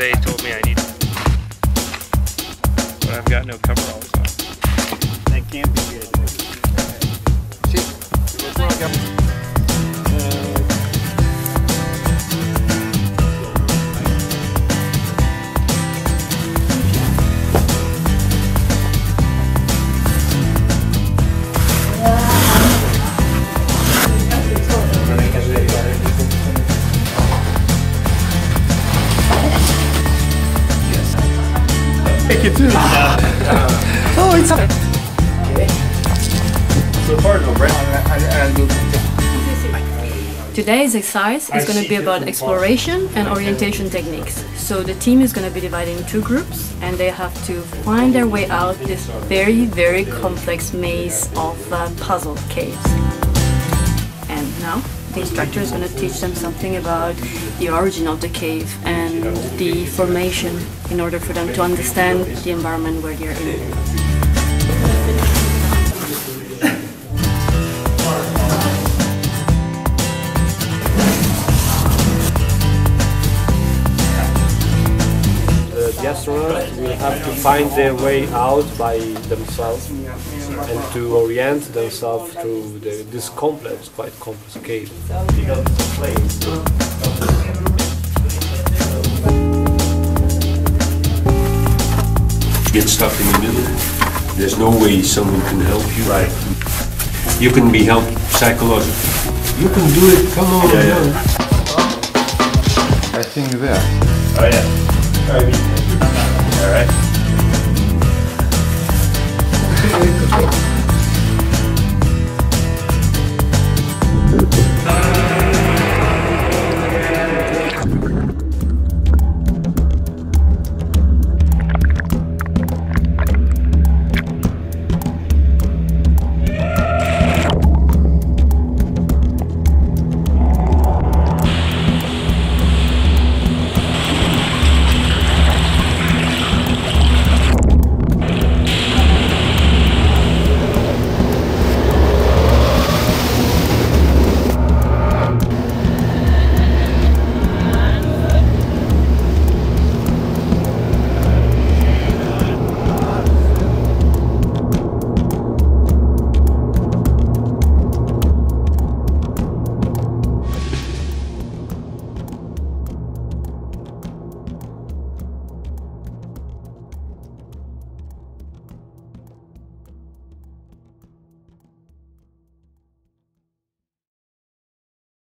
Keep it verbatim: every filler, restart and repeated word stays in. U S A told me I need it, but I've got no coveralls on. That can't be good. See, what's wrong, Captain? It too. Oh, it's okay. Today's exercise is going to be about exploration and orientation techniques. So the team is going to be divided in two groups, and they have to find their way out this very, very complex maze of uh, puzzle caves. And now the instructor is going to teach them something about the origin of the cave and the formation in order for them to understand the environment where they're in. Astronauts will have to find their way out by themselves and to orient themselves through the, this complex, quite complex cave. Get stuck in the middle. There's no way someone can help you. Right. You can be helped psychologically. You can do it. Come on. Yeah, yeah. I think there. Oh yeah. All right.